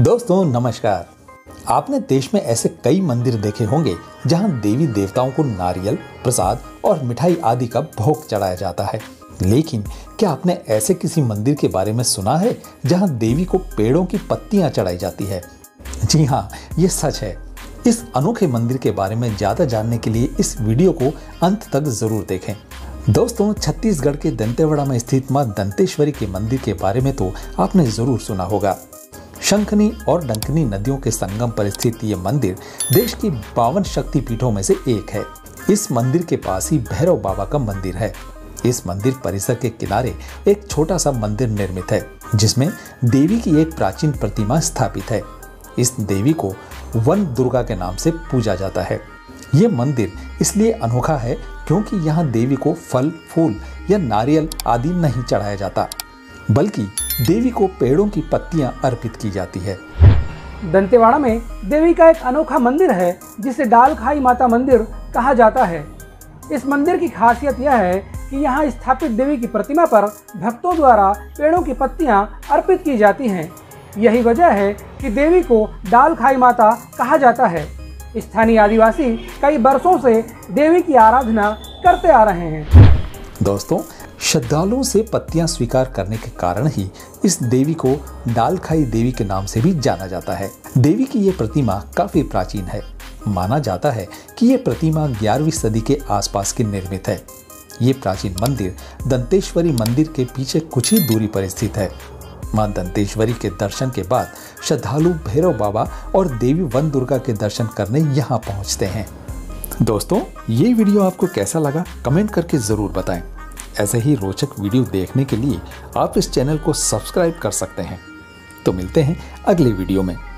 दोस्तों नमस्कार। आपने देश में ऐसे कई मंदिर देखे होंगे जहां देवी देवताओं को नारियल, प्रसाद और मिठाई आदि का भोग चढ़ाया जाता है। लेकिन क्या आपने ऐसे किसी मंदिर के बारे में सुना है जहां देवी को पेड़ों की पत्तियां चढ़ाई जाती है? जी हाँ, ये सच है। इस अनोखे मंदिर के बारे में ज़्यादा जानने के लिए इस वीडियो को अंत तक ज़रूर देखें। दोस्तों, छत्तीसगढ़ के दंतेवाड़ा में स्थित माँ दंतेश्वरी के मंदिर के बारे में तो आपने ज़रूर सुना होगा। शंखनी और डंकनी नदियों के संगम पर स्थित ये मंदिर देश की 52 शक्तिपीठों में से एक है। इस मंदिर के पास ही भैरव बाबा का मंदिर है। इस मंदिर परिसर के किनारे एक छोटा सा मंदिर निर्मित है जिसमें देवी की एक प्राचीन प्रतिमा स्थापित है। इस देवी को वन दुर्गा के नाम से पूजा जाता है। ये मंदिर इसलिए अनोखा है क्योंकि यहाँ देवी को फल, फूल या नारियल आदि नहीं चढ़ाया जाता, बल्कि देवी को पेड़ों की पत्तियां अर्पित की जाती है। दंतेवाड़ा में देवी का एक अनोखा मंदिर है जिसे डालखाई माता मंदिर कहा जाता है। इस मंदिर की खासियत यह है कि यहाँ स्थापित देवी की प्रतिमा पर भक्तों द्वारा पेड़ों की पत्तियां अर्पित की जाती हैं। यही वजह है कि देवी को डालखाई माता कहा जाता है। स्थानीय आदिवासी कई बरसों से देवी की आराधना करते आ रहे हैं। दोस्तों, श्रद्धालुओं से पत्तियां स्वीकार करने के कारण ही इस देवी को डालखाई देवी के नाम से भी जाना जाता है। देवी की ये प्रतिमा काफी प्राचीन है। माना जाता है कि ये प्रतिमा 11वीं सदी के आसपास की निर्मित है। ये प्राचीन मंदिर दंतेश्वरी मंदिर के पीछे कुछ ही दूरी पर स्थित है। माँ दंतेश्वरी के दर्शन के बाद श्रद्धालु भैरव बाबा और देवी वन दुर्गा के दर्शन करने यहाँ पहुँचते हैं। दोस्तों, ये वीडियो आपको कैसा लगा कमेंट करके ज़रूर बताएं। ऐसे ही रोचक वीडियो देखने के लिए आप इस चैनल को सब्सक्राइब कर सकते हैं। तो मिलते हैं अगले वीडियो में।